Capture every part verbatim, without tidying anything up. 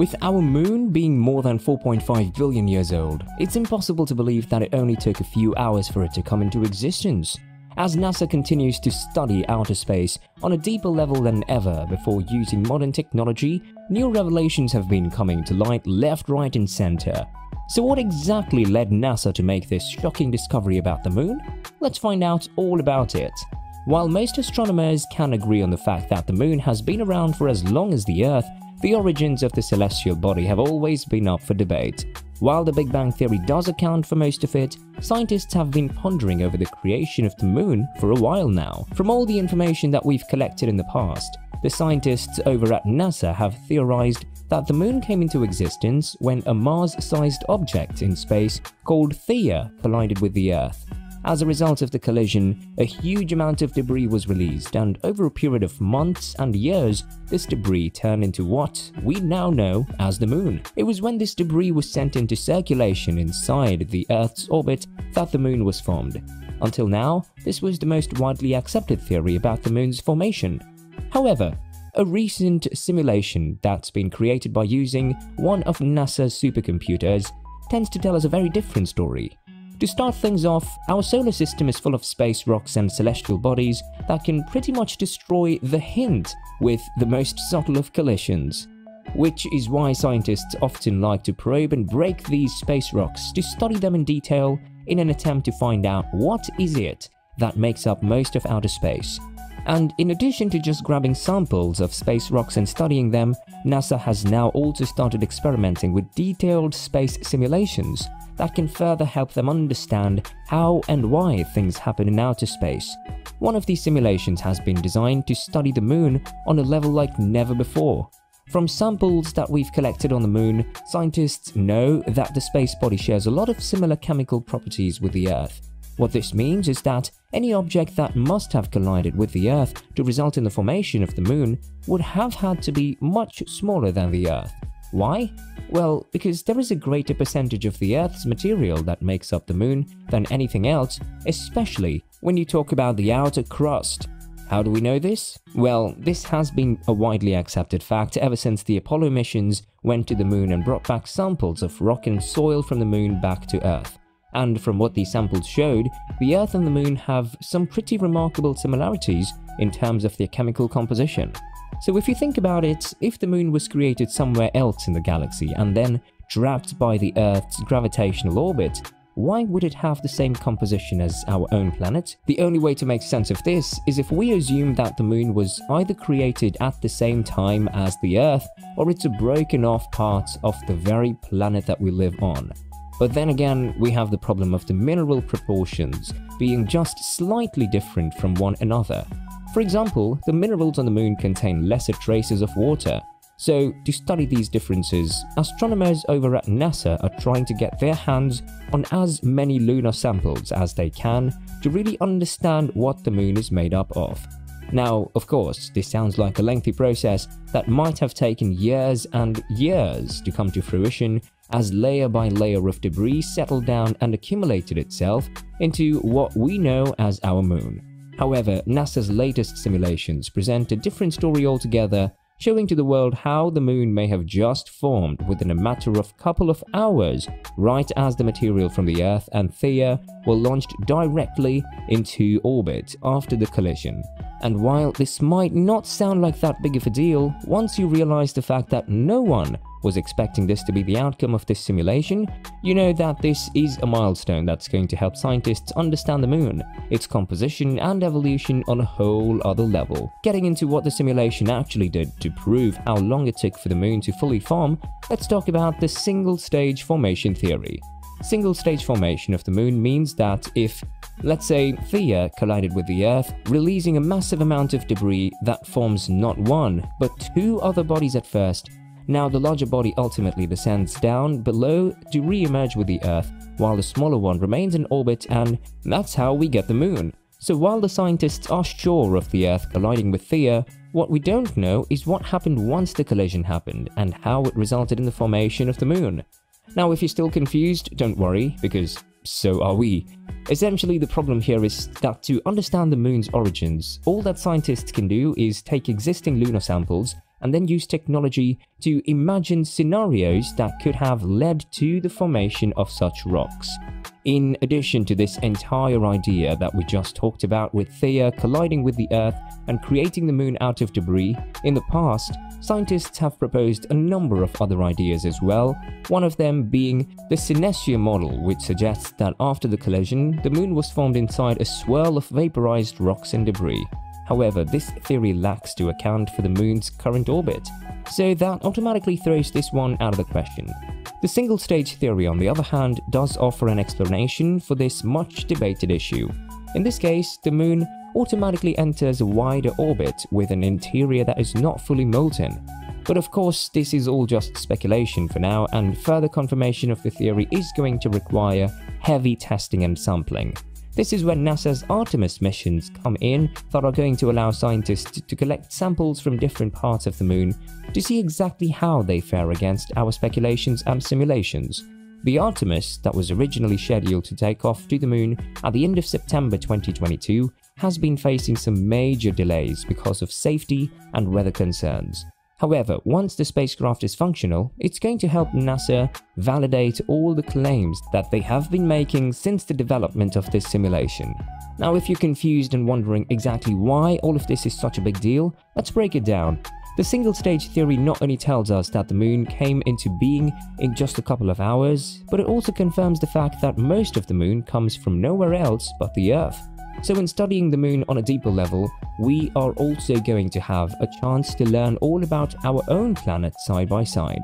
With our moon being more than four point five billion years old, it's impossible to believe that it only took a few hours for it to come into existence. As NASA continues to study outer space on a deeper level than ever before using modern technology, new revelations have been coming to light left, right and center. So what exactly led NASA to make this shocking discovery about the moon? Let's find out all about it. While most astronomers can agree on the fact that the moon has been around for as long as the Earth, the origins of the celestial body have always been up for debate. While the Big Bang Theory does account for most of it, scientists have been pondering over the creation of the moon for a while now. From all the information that we've collected in the past, the scientists over at NASA have theorized that the moon came into existence when a Mars-sized object in space called Theia collided with the Earth. As a result of the collision, a huge amount of debris was released, and over a period of months and years, this debris turned into what we now know as the moon. It was when this debris was sent into circulation inside the Earth's orbit that the moon was formed. Until now, this was the most widely accepted theory about the moon's formation. However, a recent simulation that's been created by using one of NASA's supercomputers tends to tell us a very different story. To start things off, our solar system is full of space rocks and celestial bodies that can pretty much destroy the hint with the most subtle of collisions. Which is why scientists often like to probe and break these space rocks to study them in detail in an attempt to find out what is it that makes up most of outer space. And in addition to just grabbing samples of space rocks and studying them, NASA has now also started experimenting with detailed space simulations that can further help them understand how and why things happen in outer space. One of these simulations has been designed to study the moon on a level like never before. From samples that we've collected on the moon, scientists know that the space body shares a lot of similar chemical properties with the Earth. What this means is that any object that must have collided with the Earth to result in the formation of the moon would have had to be much smaller than the Earth. Why? Well, because there is a greater percentage of the Earth's material that makes up the moon than anything else, especially when you talk about the outer crust. How do we know this? Well, this has been a widely accepted fact ever since the Apollo missions went to the moon and brought back samples of rock and soil from the moon back to Earth. And from what these samples showed, the Earth and the moon have some pretty remarkable similarities in terms of their chemical composition. So if you think about it, if the moon was created somewhere else in the galaxy and then trapped by the Earth's gravitational orbit, why would it have the same composition as our own planet? The only way to make sense of this is if we assume that the moon was either created at the same time as the Earth or it's a broken off part of the very planet that we live on. But then again, we have the problem of the mineral proportions being just slightly different from one another. For example, the minerals on the moon contain lesser traces of water. So, to study these differences, astronomers over at NASA are trying to get their hands on as many lunar samples as they can to really understand what the moon is made up of. Now, of course, this sounds like a lengthy process that might have taken years and years to come to fruition, as layer by layer of debris settled down and accumulated itself into what we know as our moon. However, NASA's latest simulations present a different story altogether, showing to the world how the moon may have just formed within a matter of couple of hours, right as the material from the Earth and Theia were launched directly into orbit after the collision. And while this might not sound like that big of a deal, once you realize the fact that no one was expecting this to be the outcome of this simulation, you know that this is a milestone that's going to help scientists understand the moon, its composition and evolution on a whole other level. Getting into what the simulation actually did to prove how long it took for the moon to fully form, let's talk about the single-stage formation theory. Single-stage formation of the moon means that if, let's say, Theia collided with the Earth, releasing a massive amount of debris that forms not one, but two other bodies at first. Now, the larger body ultimately descends down below to re-emerge with the Earth, while the smaller one remains in orbit, and that's how we get the moon. So while the scientists are sure of the Earth colliding with Theia, what we don't know is what happened once the collision happened and how it resulted in the formation of the moon. Now, if you're still confused, don't worry, because so are we. Essentially, the problem here is that to understand the moon's origins, all that scientists can do is take existing lunar samples and then use technology to imagine scenarios that could have led to the formation of such rocks. In addition to this entire idea that we just talked about with Theia colliding with the Earth and creating the Moon out of debris, in the past, scientists have proposed a number of other ideas as well, one of them being the Synestia model, which suggests that after the collision, the Moon was formed inside a swirl of vaporized rocks and debris. However, this theory lacks to account for the Moon's current orbit, so that automatically throws this one out of the question. The single-stage theory, on the other hand, does offer an explanation for this much-debated issue. In this case, the Moon automatically enters a wider orbit with an interior that is not fully molten. But of course, this is all just speculation for now, and further confirmation of the theory is going to require heavy testing and sampling. This is when NASA's Artemis missions come in that are going to allow scientists to collect samples from different parts of the Moon to see exactly how they fare against our speculations and simulations. The Artemis, that was originally scheduled to take off to the Moon at the end of September twenty twenty-two, has been facing some major delays because of safety and weather concerns. However, once the spacecraft is functional, it's going to help NASA validate all the claims that they have been making since the development of this simulation. Now, if you're confused and wondering exactly why all of this is such a big deal, let's break it down. The single-stage theory not only tells us that the Moon came into being in just a couple of hours, but it also confirms the fact that most of the Moon comes from nowhere else but the Earth. So in studying the Moon on a deeper level, we are also going to have a chance to learn all about our own planet side by side.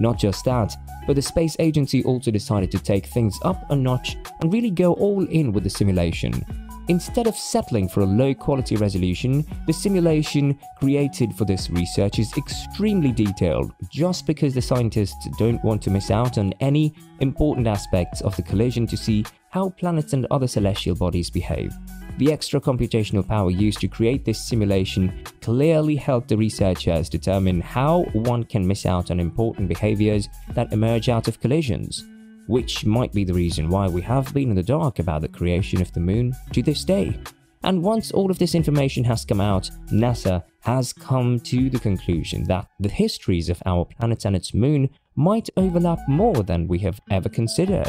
Not just that, but the space agency also decided to take things up a notch and really go all in with the simulation. Instead of settling for a low-quality resolution, the simulation created for this research is extremely detailed, just because the scientists don't want to miss out on any important aspects of the collision to see how planets and other celestial bodies behave. The extra computational power used to create this simulation clearly helped the researchers determine how one can miss out on important behaviors that emerge out of collisions, which might be the reason why we have been in the dark about the creation of the Moon to this day. And once all of this information has come out, NASA has come to the conclusion that the histories of our planet and its Moon might overlap more than we have ever considered.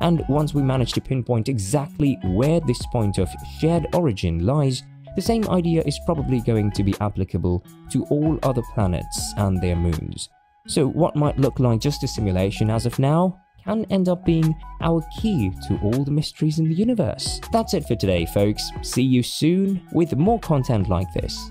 And once we manage to pinpoint exactly where this point of shared origin lies, the same idea is probably going to be applicable to all other planets and their moons. So what might look like just a simulation as of now can end up being our key to all the mysteries in the universe. That's it for today, folks. See you soon with more content like this.